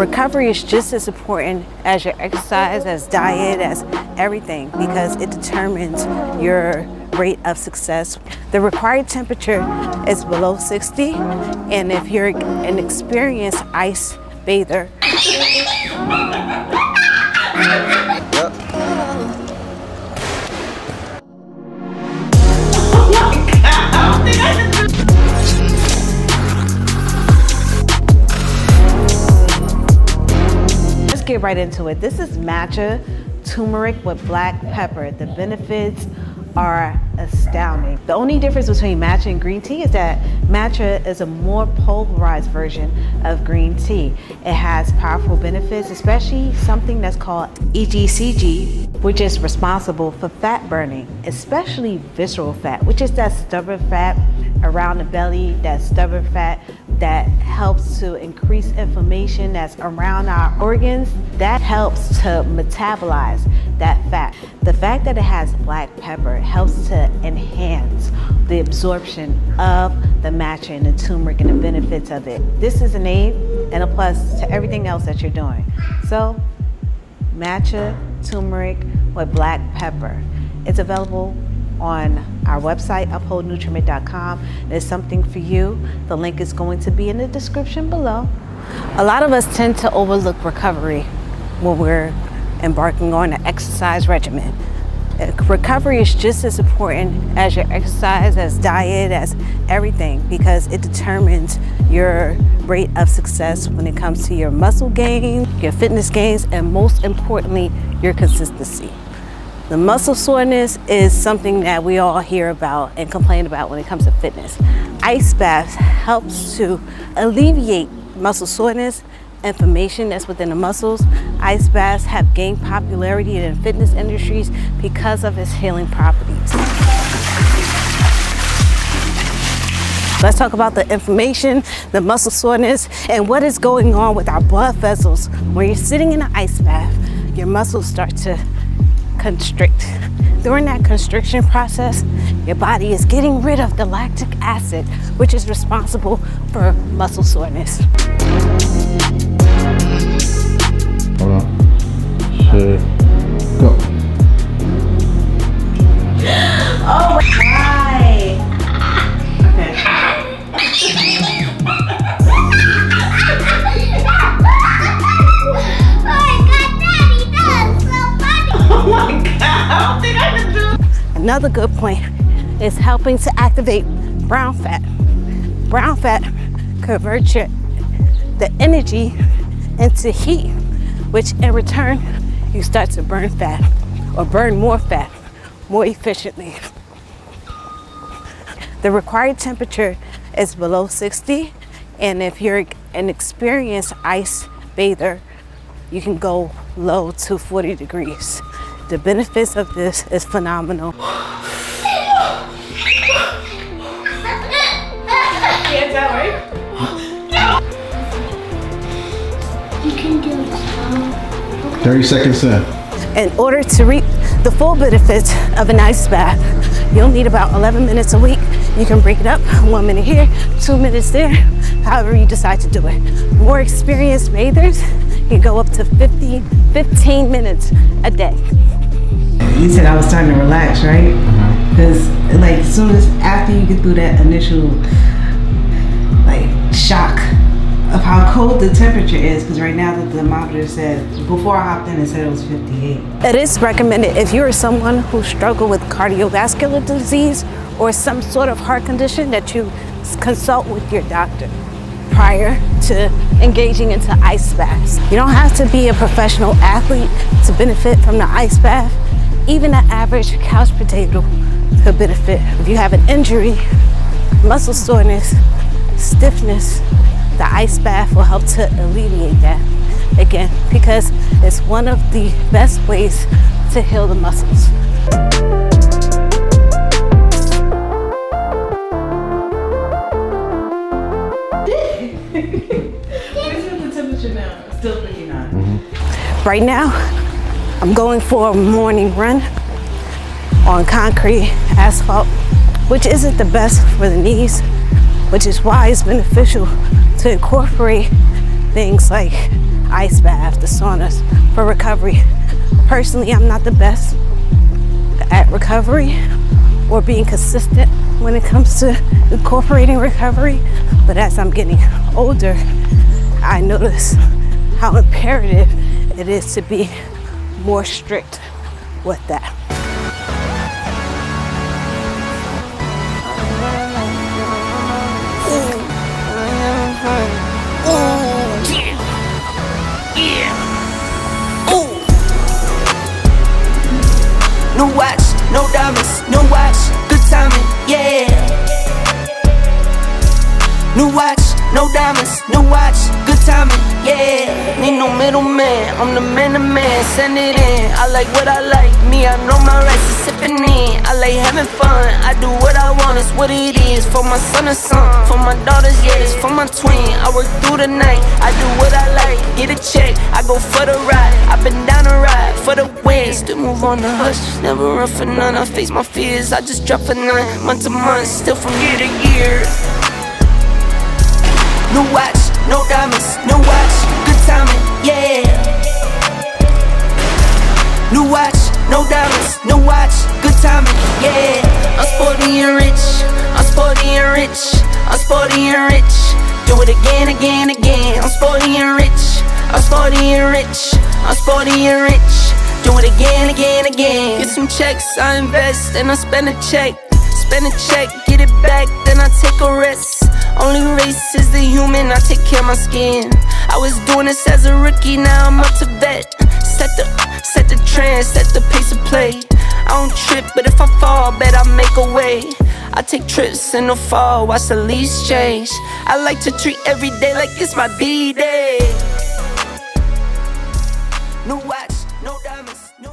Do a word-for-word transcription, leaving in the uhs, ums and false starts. recovery is just as important as your exercise, as diet, as everything, because it determines your rate of success. The required temperature is below sixty, and if you're an experienced ice bather, let's get right into it. This is matcha turmeric with black pepper. The benefits are astounding. The only difference between matcha and green tea is that matcha is a more pulverized version of green tea. It has powerful benefits, especially something that's called E G C G, which is responsible for fat burning, especially visceral fat, which is that stubborn fat around the belly, that stubborn fat that helps to increase inflammation that's around our organs. That helps to metabolize that fat. The fact that it has black pepper helps to enhance the absorption of the matcha and the turmeric and the benefits of it. This is an aid and a plus to everything else that you're doing. So, matcha turmeric with black pepper. It's available on our website, uphold nutriment dot com. There's something for you. The link is going to be in the description below. A lot of us tend to overlook recovery when we're embarking on an exercise regimen. Recovery is just as important as your exercise, as diet, as everything, because it determines your rate of success when it comes to your muscle gain, your fitness gains, and most importantly, your consistency. The muscle soreness is something that we all hear about and complain about when it comes to fitness. Ice baths helps to alleviate muscle soreness, inflammation that's within the muscles. Ice baths have gained popularity in fitness industries because of its healing properties. Let's talk about the inflammation, the muscle soreness, and what is going on with our blood vessels. When you're sitting in an ice bath, your muscles start to constrict. During that constriction process, your body is getting rid of the lactic acid, which is responsible for muscle soreness. Hold on. Shit. Go. Oh, why? Another good point is helping to activate brown fat. Brown fat converts your, the energy into heat, which in return, you start to burn fat or burn more fat more efficiently. The required temperature is below sixty, and if you're an experienced ice bather, you can go low to forty degrees. The benefits of this is phenomenal. Hands out, right? No. You can do it, okay. thirty seconds in. In order to reap the full benefits of an ice bath, you'll need about eleven minutes a week. You can break it up, one minute here, two minutes there, however you decide to do it. More experienced bathers can go up to fifteen minutes a day. You said I was starting to relax, right? Because like as soon as after you get through that initial like shock of how cold the temperature is, because right now the thermometer said, before I hopped in, it said it was fifty-eight. It is recommended if you are someone who struggles with cardiovascular disease or some sort of heart condition that you consult with your doctor prior to engaging into ice baths. You don't have to be a professional athlete to benefit from the ice bath. Even an average couch potato could benefit. If you have an injury, muscle soreness, stiffness, the ice bath will help to alleviate that. Again, because it's one of the best ways to heal the muscles. Still fifty-nine. Mm-hmm. Right now, I'm going for a morning run on concrete, asphalt, which isn't the best for the knees, which is why it's beneficial to incorporate things like ice baths, the saunas for recovery. Personally, I'm not the best at recovery or being consistent when it comes to incorporating recovery, but as I'm getting older, I notice how imperative it is to be more strict with that. New watch, no diamonds, new watch, good timing, yeah. New watch, no diamonds, new watch, good timing, yeah. Need no middleman, I'm the man to man, send it in. I like what I like, me, I know my rights is sipping in. I like having fun, I do what I want, it's what it is. For my son and son, for my daughters, yeah, it's for my twin. I work through the night, I do what I like, get a check, I go for the ride. I've been down the ride for the win, still move on the hush, never run for none. I face my fears, I just drop for none. Month to month, still from year to year. New watch, no diamonds, new watch, good timing, yeah. New watch, no diamonds, new watch, good timing, yeah. I'm sporty and rich, I'm sporty and rich, I'm sporty and rich. Do it again, again, again. I'm sporty and rich, I'm sporty and rich, I'm sporty and rich. Do it again, again, again. Get some checks, I invest, and I spend a check. Spend a check, get it back, then I take a risk. Only race is the human, I take care of my skin. I was doing this as a rookie, now I'm up to vet. Set the, set the trend, set the pace of play. I don't trip, but if I fall, I bet I make a way. I take trips and no fall, watch the leaves change. I like to treat every day like it's my D-Day. New watch, no diamonds, no